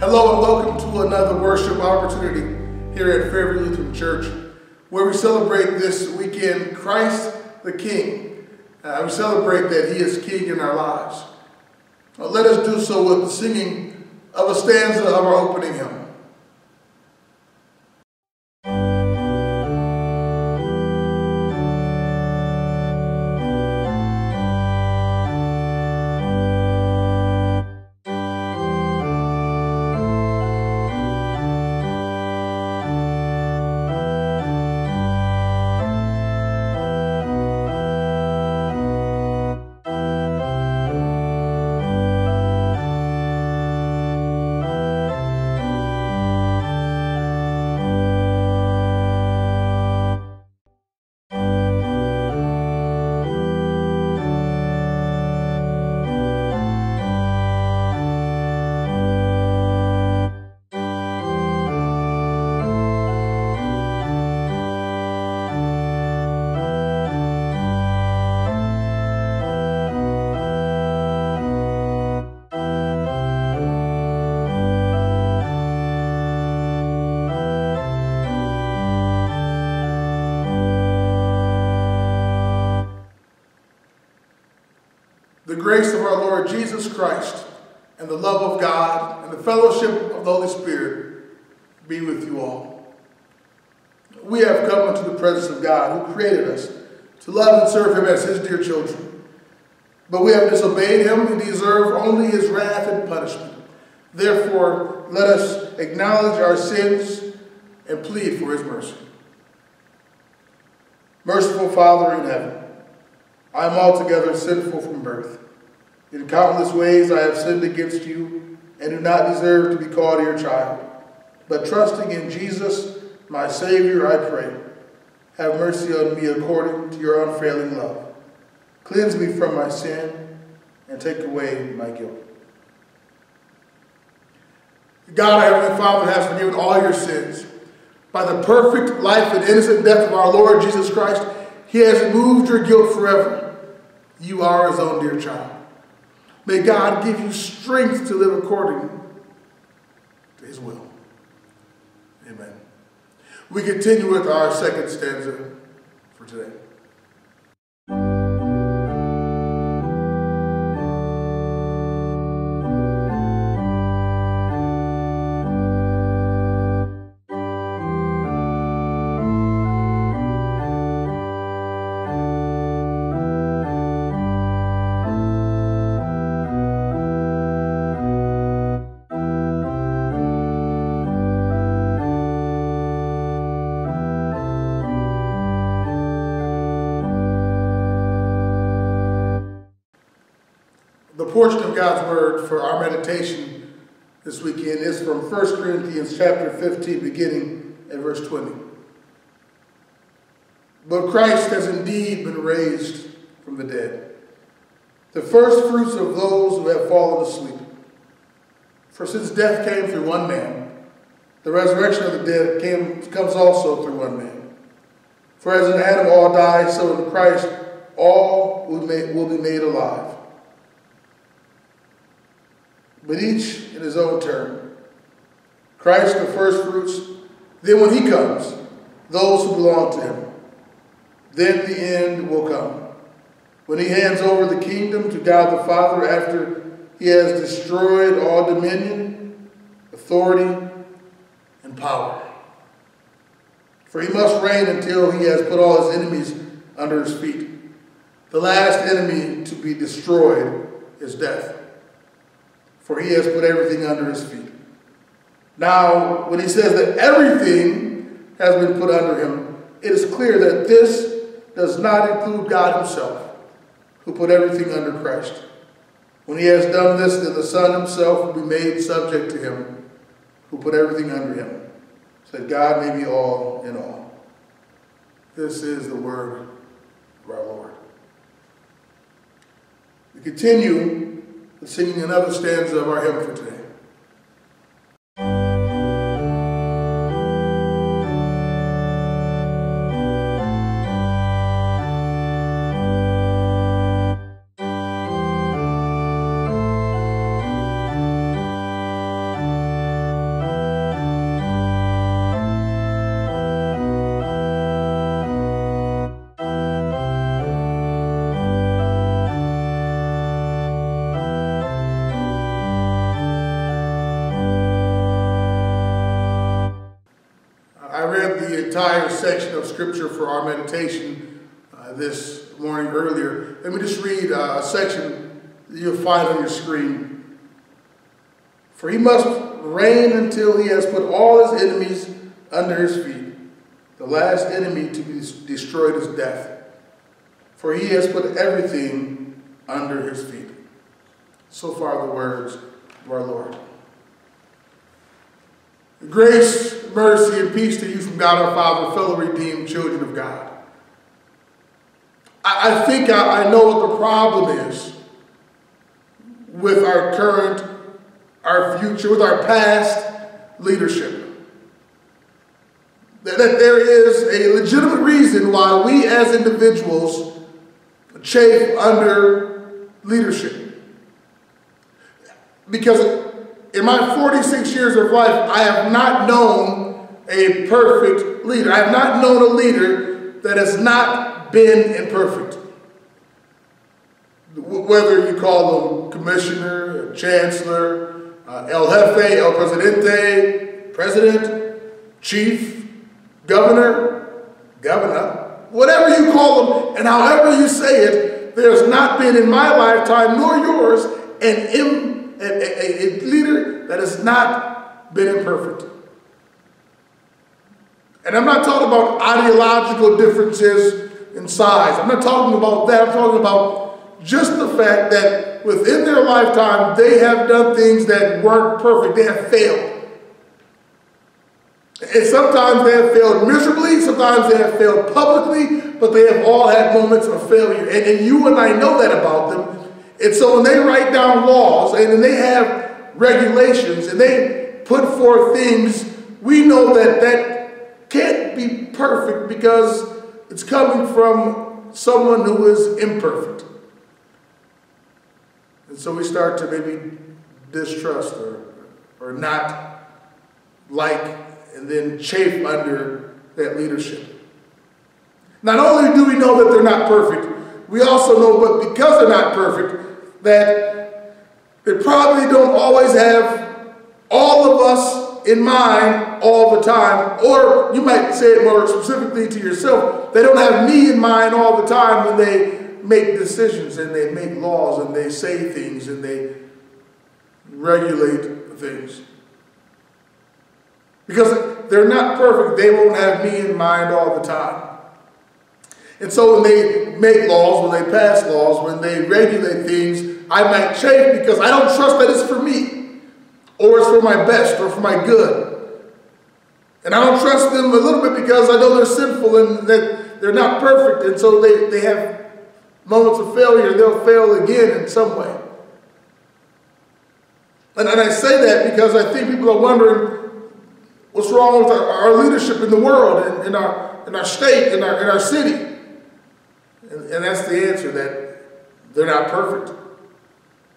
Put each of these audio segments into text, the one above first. Hello and welcome to another worship opportunity here at Fairview Lutheran Church, where we celebrate this weekend Christ the King. We celebrate that He is King in our lives. Let us do so with the singing of a stanza of our opening hymn. The grace of our Lord Jesus Christ, and the love of God, and the fellowship of the Holy Spirit be with you all. We have come into the presence of God, who created us, to love and serve Him as His dear children. But we have disobeyed Him and deserve only His wrath and punishment. Therefore, let us acknowledge our sins and plead for His mercy. Merciful Father in heaven, I am altogether sinful from birth. In countless ways I have sinned against you and do not deserve to be called your child. But trusting in Jesus, my Savior, I pray, have mercy on me according to your unfailing love. Cleanse me from my sin and take away my guilt. God, our Heavenly Father, has forgiven all your sins. By the perfect life and innocent death of our Lord Jesus Christ, He has removed your guilt forever. You are His own dear child. May God give you strength to live according to His will. Amen. We continue with our second stanza for today. The portion of God's Word for our meditation this weekend is from 1 Corinthians chapter 15, beginning at verse 20. But Christ has indeed been raised from the dead, the first fruits of those who have fallen asleep. For since death came through one man, the resurrection of the dead comes also through one man. For as in Adam all die, so in Christ all will be made alive. But each in his own turn. Christ the first fruits, then when He comes, those who belong to Him. Then the end will come, when He hands over the kingdom to God the Father after He has destroyed all dominion, authority, and power. For He must reign until He has put all His enemies under His feet. The last enemy to be destroyed is death. For He has put everything under His feet. Now, when He says that everything has been put under Him, it is clear that this does not include God Himself, who put everything under Christ. When He has done this, then the Son Himself will be made subject to Him, who put everything under Him, so that God may be all in all. This is the word of our Lord. We continue and singing another stanza of our hymn for today. entire section of Scripture for our meditation this morning earlier. Let me just read a section that you'll find on your screen. For he must reign until he has put all his enemies under his feet. The last enemy to be destroyed is death. For he has put everything under his feet. So far the words of our Lord. Grace, mercy, and peace to you from God our Father, fellow redeemed children of God. I think I know what the problem is with our current, our future, with our past leadership. That there is a legitimate reason why we as individuals chafe under leadership. Because in my 46 years of life, I have not known a perfect leader. I have not known a leader that has not been imperfect. Whether you call them commissioner, chancellor, el jefe, el presidente, president, chief, governor, governor, whatever you call them, and however you say it, there's not been in my lifetime, nor yours, a leader that has not been imperfect. And I'm not talking about ideological differences in size. I'm not talking about that. I'm talking about just the fact that within their lifetime, they have done things that weren't perfect. They have failed. And sometimes they have failed miserably. Sometimes they have failed publicly. But they have all had moments of failure. And you and I know that about them. And so when they write down laws and when they have regulations and they put forth things, we know that that can't be perfect because it's coming from someone who is imperfect. And so we start to maybe distrust or not like and then chafe under that leadership. Not only do we know that they're not perfect, we also know but because they're not perfect, that they probably don't always have all of us in mind all the time, or you might say it more specifically to yourself, they don't have me in mind all the time when they make decisions and they make laws and they say things and they regulate things. Because they're not perfect, they won't have me in mind all the time. And so when they make laws, when they pass laws, when they regulate things, I might chafe because I don't trust that it's for me, or it's for my best, or for my good. And I don't trust them a little bit because I know they're sinful and that they're not perfect. And so they have moments of failure, and they'll fail again in some way. And I say that because I think people are wondering what's wrong with our leadership in the world, and in our state, in our city. And that's the answer, that they're not perfect.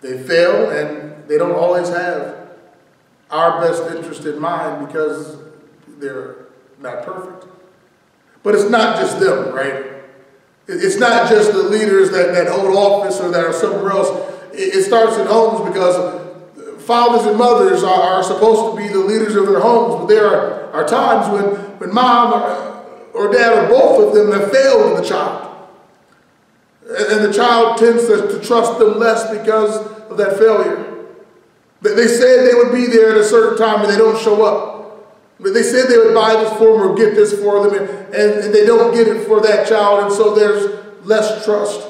They fail and they don't always have our best interest in mind because they're not perfect. But it's not just them, right? It's not just the leaders that hold office or that are somewhere else. It starts in homes because fathers and mothers are supposed to be the leaders of their homes, but there are times when mom or dad or both of them have failed in the child. And the child tends to trust them less because of that failure. They said they would be there at a certain time and they don't show up. They said they would buy this for them or get this for them and they don't get it for that child, and so there's less trust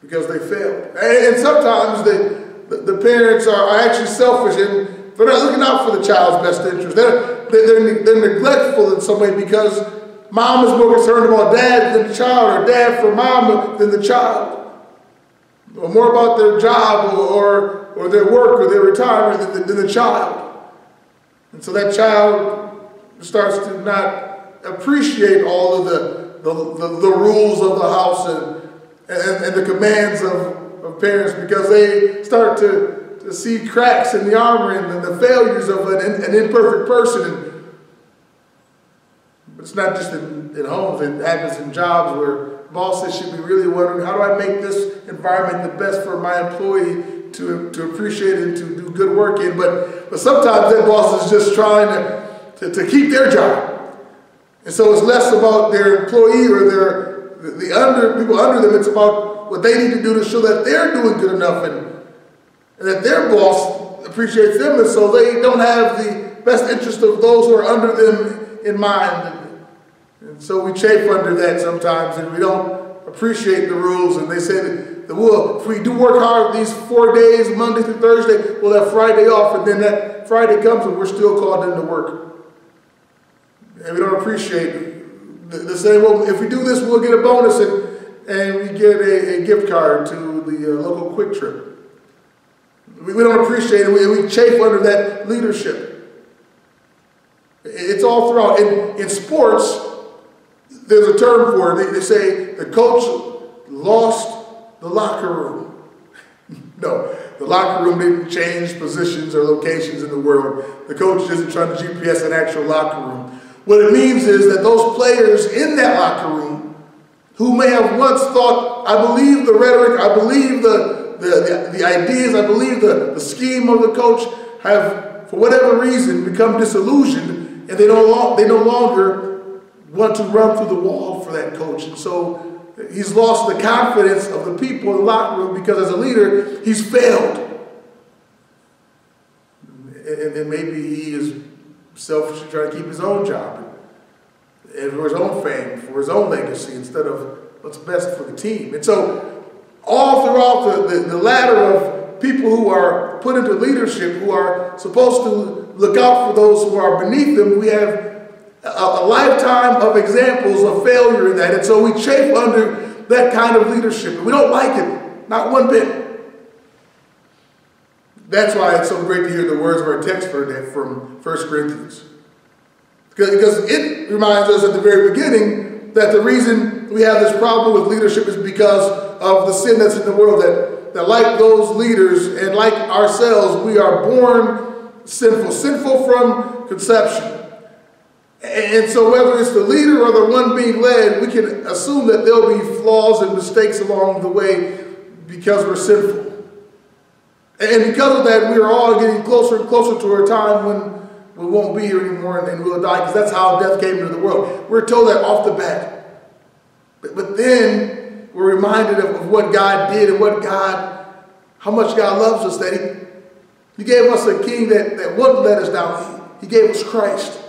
because they failed. And sometimes the parents are actually selfish and they're not looking out for the child's best interest. They're neglectful in some way because mom is more concerned about dad than the child, or dad for mom than the child, or more about their job or their work or their retirement than the child. And so that child starts to not appreciate all of the rules of the house and the commands of parents because they start to see cracks in the armor and the failures of an imperfect person. It's not just in homes, it happens in jobs where bosses should be really wondering, how do I make this environment the best for my employee to appreciate and to do good work in? But sometimes that boss is just trying to keep their job. And so it's less about their employee or the people under them. It's about what they need to do to show that they're doing good enough and that their boss appreciates them. And so they don't have the best interest of those who are under them in mind. And so we chafe under that sometimes, and we don't appreciate the rules. And they say that we'll, if we do work hard these 4 days, Monday through Thursday, we'll have Friday off. And then that Friday comes and we're still called into work. And we don't appreciate it. They say, well, if we do this, we'll get a bonus, and we get a gift card to the local Quick Trip. We don't appreciate it. We chafe under that leadership. It's all throughout. In sports, there's a term for it. They say the coach lost the locker room. No, the locker room didn't change positions or locations in the world. The coach isn't trying to GPS an actual locker room. What it means is that those players in that locker room who may have once thought, I believe the rhetoric, I believe the ideas, I believe the scheme of the coach, have, for whatever reason, become disillusioned, and they no longer want to run through the wall for that coach. And so he's lost the confidence of the people in the locker room because as a leader, he's failed. And maybe he is selfishly trying to keep his own job and for his own fame, for his own legacy, instead of what's best for the team. And so all throughout the ladder of people who are put into leadership, who are supposed to look out for those who are beneath them, we have a lifetime of examples of failure in that. And so we chafe under that kind of leadership. We don't like it, not one bit. That's why it's so great to hear the words of our text for today from 1 Corinthians. Because it reminds us at the very beginning that the reason we have this problem with leadership is because of the sin that's in the world. That like those leaders and like ourselves, we are born sinful. Sinful from conception. And so whether it's the leader or the one being led, we can assume that there'll be flaws and mistakes along the way because we're sinful. And because of that, we are all getting closer and closer to our time when we won't be here anymore and we'll die, because that's how death came into the world. We're told that off the bat. But then we're reminded of what God did and how much God loves us, that He gave us a king that wouldn't let us down. He gave us Christ.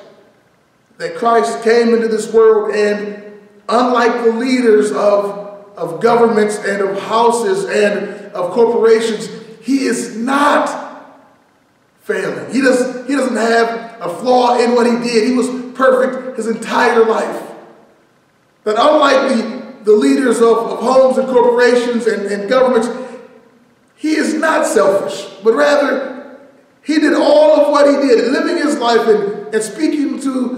That Christ came into this world, and unlike the leaders of governments and of houses and of corporations, He is not failing. He doesn't have a flaw in what He did. He was perfect His entire life. But unlike the leaders of homes and corporations and governments, He is not selfish. But rather, He did all of what He did, living His life and speaking to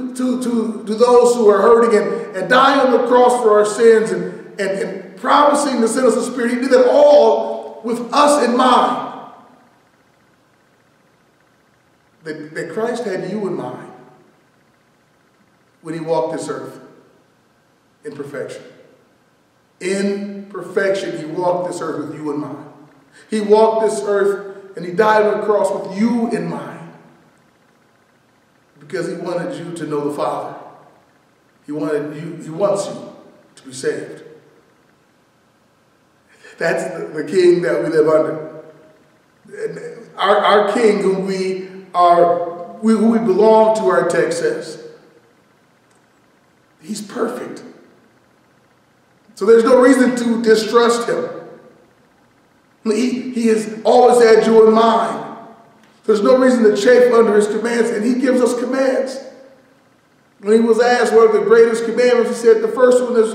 those who are hurting and dying on the cross for our sins and promising to send us the Spirit. He did that all with us in mind. That Christ had you in mind when He walked this earth in perfection. In perfection, He walked this earth with you in mind. He walked this earth and He died on the cross with you in mind, because He wanted you to know the Father. He wants you to be saved. That's the king that we live under. And our king, who we belong to, our text says, He's perfect. So there's no reason to distrust Him. He has always had you in mind. There's no reason to chafe under His commands, and He gives us commands. When He was asked what are the greatest commandments, He said the first one is,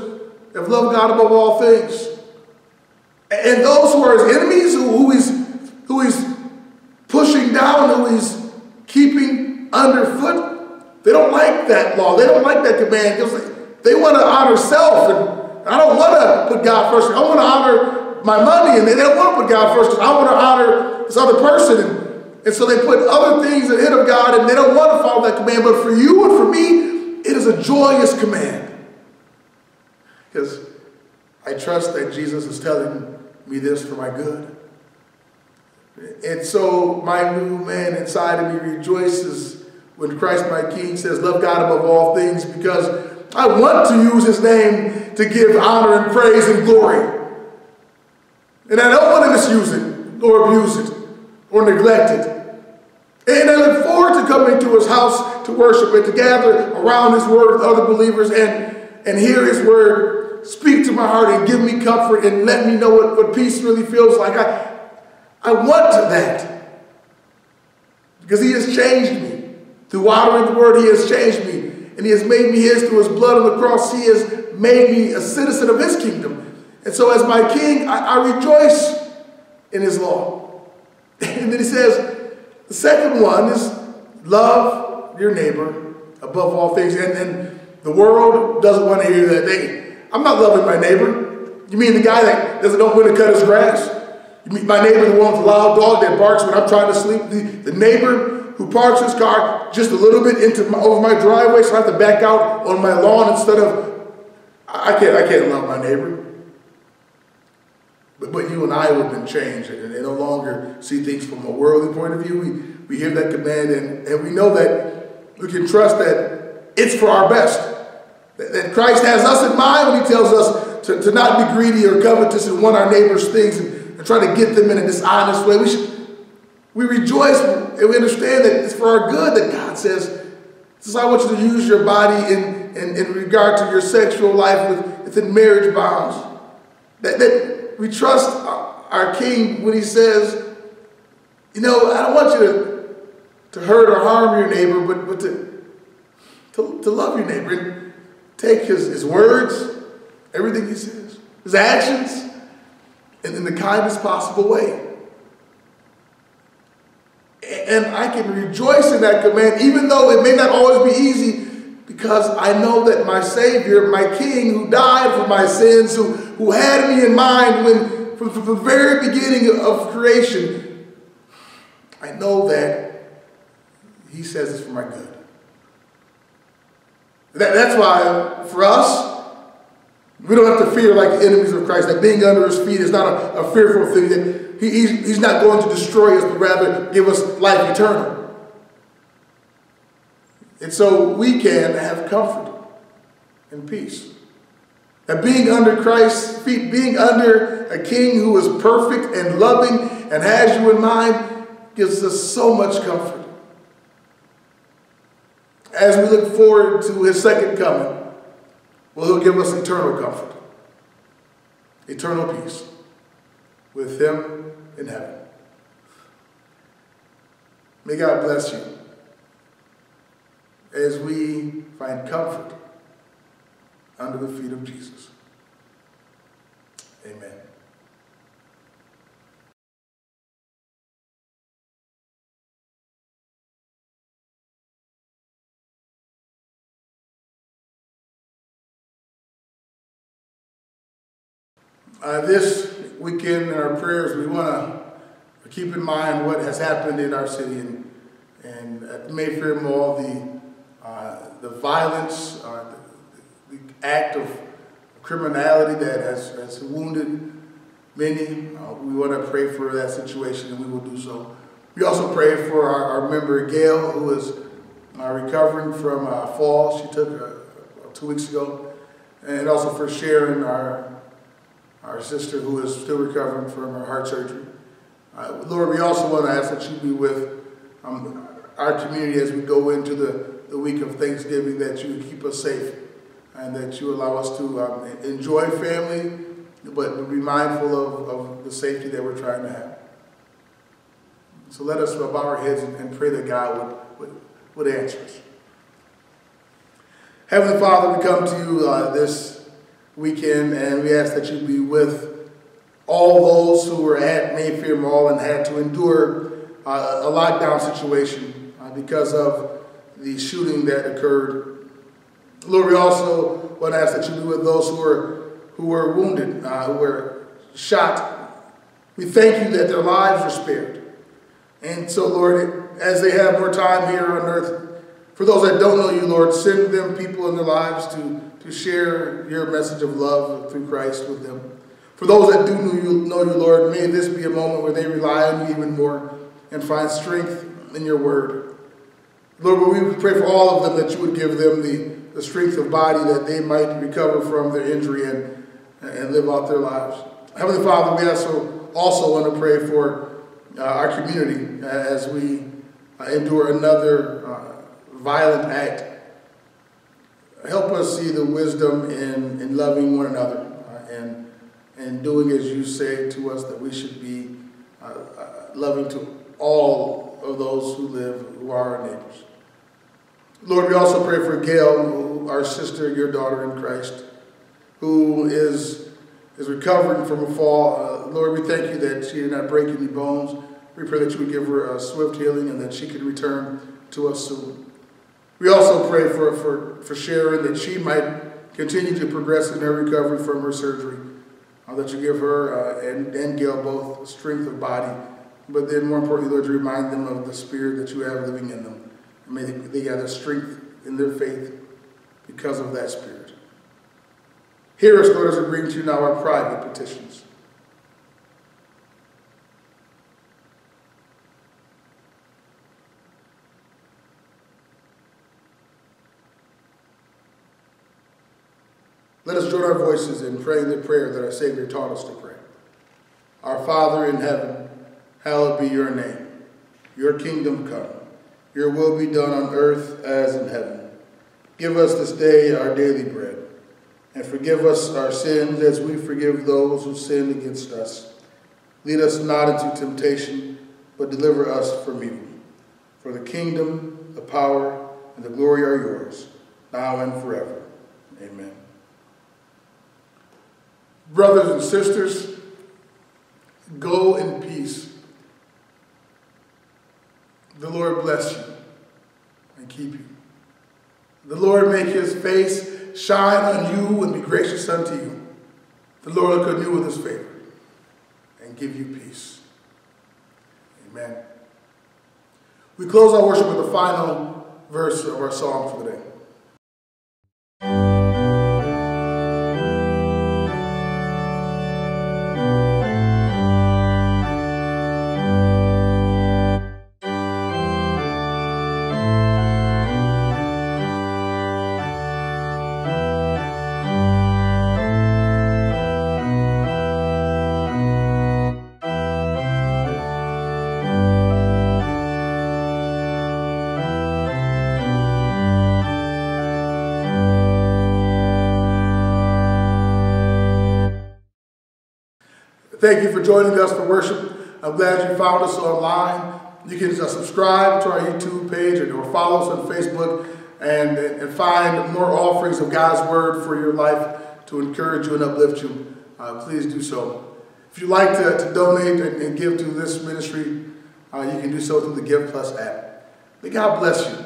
"Have loved God above all things." And those who are His enemies, who He's pushing down, who He's keeping underfoot, they don't like that law. They don't like that command. They want to honor self. And I don't want to put God first. I want to honor my money. And they don't want to put God first. I want to honor this other person. And so they put other things ahead of God, and they don't want to follow that command. But for you and for me, it is a joyous command. Because I trust that Jesus is telling me this for my good. And so my new man inside of me rejoices when Christ my King says, "Love God above all things," because I want to use his name to give honor and praise and glory. And I don't want to misuse it or abuse it or neglect it. And I look forward to coming to his house to worship and to gather around his word with other believers and hear his word speak to my heart and give me comfort and let me know what peace really feels like. I want that because he has changed me. Through watering the word, he has changed me. And he has made me his through his blood on the cross. He has made me a citizen of his kingdom. And so as my king, I rejoice in his law. And then he says, the second one is love your neighbor above all things. And the world doesn't want to hear that. I'm not loving my neighbor. You mean the guy that doesn't know when to cut his grass? You mean my neighbor, the one with the loud dog that barks when I'm trying to sleep? The neighbor who parks his car just a little bit over my driveway so I have to back out on my lawn instead of... I can't love my neighbor. But you and I have been changed and no longer see things from a worldly point of view. We hear that command and we know that we can trust that it's for our best. That Christ has us in mind when he tells us to not be greedy or covetous and want our neighbor's things and try to get them in a dishonest way. We rejoice and we understand that it's for our good that God says, this is how I want you to use your body in regard to your sexual life within marriage bounds. That we trust our King when he says, I don't want you to hurt or harm your neighbor, but to love your neighbor. And take his words, everything he says, his actions, and in the kindest possible way. And I can rejoice in that command, even though it may not always be easy, because I know that my Savior, my King, who died for my sins, who had me in mind from the very beginning of creation, I know that he says it's for my good. That's why, for us, we don't have to fear like the enemies of Christ, that being under his feet is not a fearful thing, that he's not going to destroy us, but rather give us life eternal. And so we can have comfort and peace. That being under Christ's feet, being under a King who is perfect and loving and has you in mind, gives us so much comfort. As we look forward to his second coming, well, he'll give us eternal comfort, eternal peace with him in heaven. May God bless you as we find comfort under the feet of Jesus. Amen. This weekend in our prayers, we want to keep in mind what has happened in our city and at the Mayfair Mall, the violence, the act of criminality that has wounded many. We want to pray for that situation, and we will do so. We also pray for our member Gail, who is recovering from a fall she took 2 weeks ago, and also for Sharon, our sister, who is still recovering from her heart surgery. Lord, we also want to ask that you be with our community as we go into the week of Thanksgiving, that you keep us safe and that you allow us to enjoy family, but be mindful of the safety that we're trying to have. So let us bow our heads and pray that God would answer us. Heavenly Father, we come to you this weekend and we ask that you be with all those who were at Mayfair Mall and had to endure a lockdown situation because of the shooting that occurred. Lord, we also want to ask that you be with those who were wounded, who were shot. We thank you that their lives were spared. And so, Lord, as they have more time here on earth, for those that don't know you, Lord, send them people in their lives to share your message of love through Christ with them. For those that do know you, Lord, may this be a moment where they rely on you even more and find strength in your word. Lord, we pray for all of them that you would give them the the strength of body that they might recover from their injury and live out their lives. Heavenly Father, we also want to pray for our community as we endure another violent act. Help us see the wisdom in loving one another and doing as you say to us that we should be loving to all of those who live, who are our neighbors. Lord, we also pray for Gail, our sister, your daughter in Christ, who is recovering from a fall. Lord, we thank you that she did not break any bones. We pray that you would give her a swift healing and that she could return to us soon. We also pray for Sharon, that she might continue to progress in her recovery from her surgery. That you give her and Gail both strength of body, but then more importantly, Lord, you remind them of the spirit that you have living in them. And may they gather strength in their faith because of that spirit. Hear us, Lord, as we bring to you now our private petitions. Let us join our voices in praying the prayer that our Savior taught us to pray. Our Father in heaven, hallowed be your name. Your kingdom come. Your will be done on earth as in heaven. Give us this day our daily bread, and forgive us our sins as we forgive those who sin against us. Lead us not into temptation, but deliver us from evil. For the kingdom, the power, and the glory are yours, now and forever. Amen. Brothers and sisters, go in peace. The Lord bless you and keep you. The Lord make his face shine on you and be gracious unto you. The Lord look on you with his favor and give you peace. Amen. We close our worship with the final verse of our psalm for the day. Thank you for joining us for worship. I'm glad you found us online. You can subscribe to our YouTube page or follow us on Facebook and find more offerings of God's Word for your life to encourage you and uplift you. Please do so. If you'd like to donate and give to this ministry, you can do so through the Give Plus app. May God bless you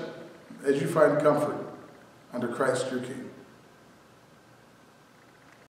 as you find comfort under Christ your King.